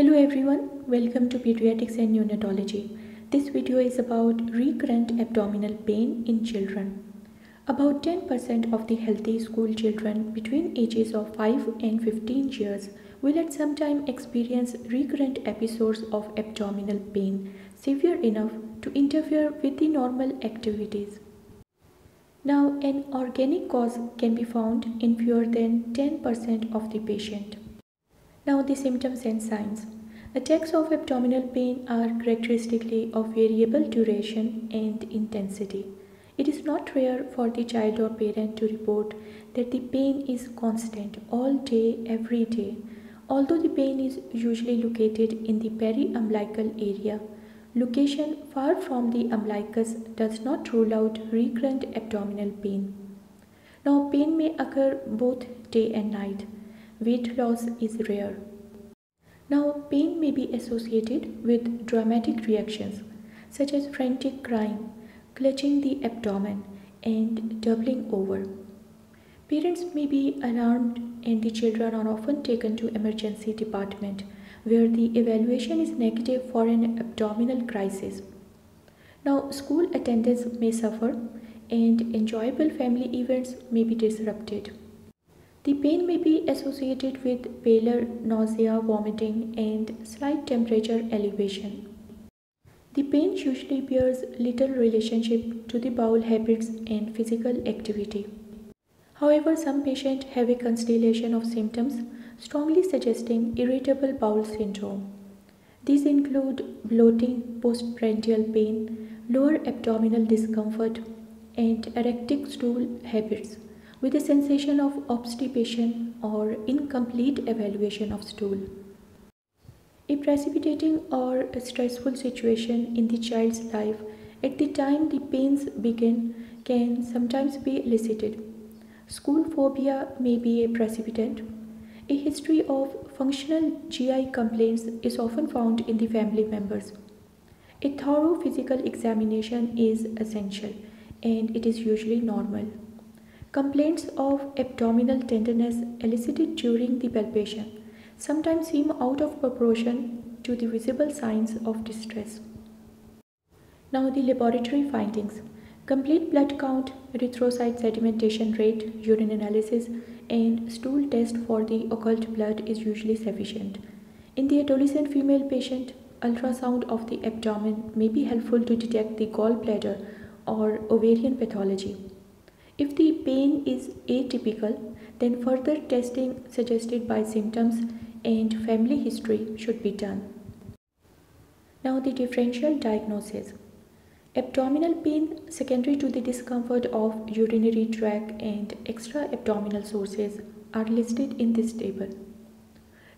Hello everyone, welcome to Pediatrics and Neonatology. This video is about recurrent abdominal pain in children. About 10% of the healthy school children between ages of 5 and 15 years will at some time experience recurrent episodes of abdominal pain severe enough to interfere with the normal activities. Now, an organic cause can be found in fewer than 10% of the patient. Now, the symptoms and signs. Attacks of abdominal pain are characteristically of variable duration and intensity. It is not rare for the child or parent to report that the pain is constant all day, every day, although the pain is usually located in the peri-umbilical area. Location far from the umbilicus does not rule out recurrent abdominal pain. Now, pain may occur both day and night. Weight loss is rare. Now, pain may be associated with dramatic reactions such as frantic crying, clutching the abdomen, and doubling over. Parents may be alarmed and the children are often taken to emergency department where the evaluation is negative for an abdominal crisis. Now, school attendance may suffer and enjoyable family events may be disrupted. The pain may be associated with pallor, nausea, vomiting, and slight temperature elevation. The pain usually bears little relationship to the bowel habits and physical activity. However, some patients have a constellation of symptoms strongly suggesting irritable bowel syndrome. These include bloating, postprandial pain, lower abdominal discomfort, and erectile stool habits, with a sensation of obstipation or incomplete evaluation of stool. A precipitating or a stressful situation in the child's life at the time the pains begin can sometimes be elicited. School phobia may be a precipitant. A history of functional GI complaints is often found in the family members. A thorough physical examination is essential, and it is usually normal. Complaints of abdominal tenderness elicited during the palpation sometimes seem out of proportion to the visible signs of distress. Now, the laboratory findings. Complete blood count, erythrocyte sedimentation rate, urine analysis, and stool test for the occult blood is usually sufficient. In the adolescent female patient, ultrasound of the abdomen may be helpful to detect the gallbladder or ovarian pathology. If the pain is atypical, then further testing suggested by symptoms and family history should be done. Now, the differential diagnosis. Abdominal pain secondary to the discomfort of urinary tract and extra abdominal sources are listed in this table.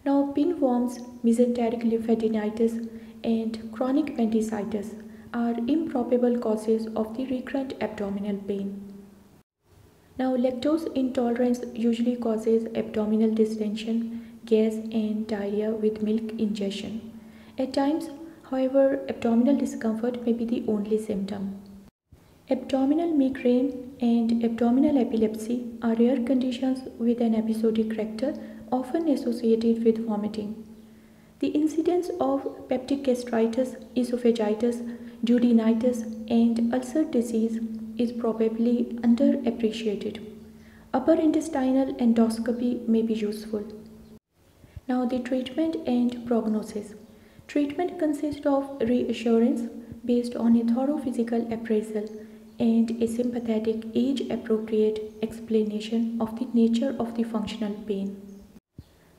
Now, pinworms, mesenteric lymphadenitis, and chronic appendicitis are improbable causes of the recurrent abdominal pain. Now, lactose intolerance usually causes abdominal distension, gas, and diarrhea with milk ingestion. At times, however, abdominal discomfort may be the only symptom. Abdominal migraine and abdominal epilepsy are rare conditions with an episodic character often associated with vomiting. The incidence of peptic gastritis, esophagitis, duodenitis, and ulcer disease is probably underappreciated. Upper intestinal endoscopy may be useful. Now, the treatment and prognosis. Treatment consists of reassurance based on a thorough physical appraisal and a sympathetic age-appropriate explanation of the nature of the functional pain.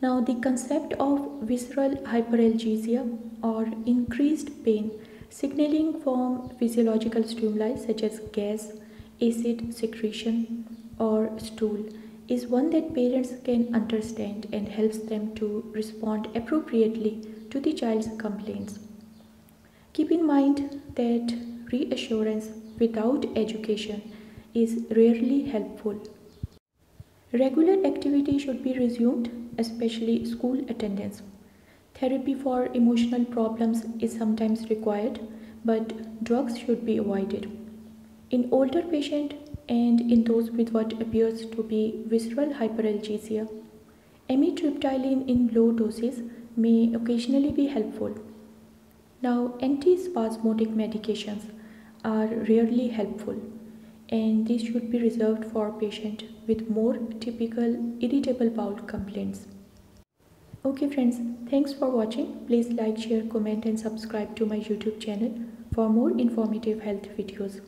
Now, the concept of visceral hyperalgesia or increased pain signaling from physiological stimuli such as gas, acid secretion, or stool is one that parents can understand and helps them to respond appropriately to the child's complaints. Keep in mind that reassurance without education is rarely helpful. Regular activity should be resumed, especially school attendance. Therapy for emotional problems is sometimes required, but drugs should be avoided. In older patients and in those with what appears to be visceral hyperalgesia, amitriptyline in low doses may occasionally be helpful. Now, antispasmodic medications are rarely helpful, and these should be reserved for patients with more typical irritable bowel complaints. Okay friends, thanks for watching. Please like, share, comment and subscribe to my YouTube channel for more informative health videos.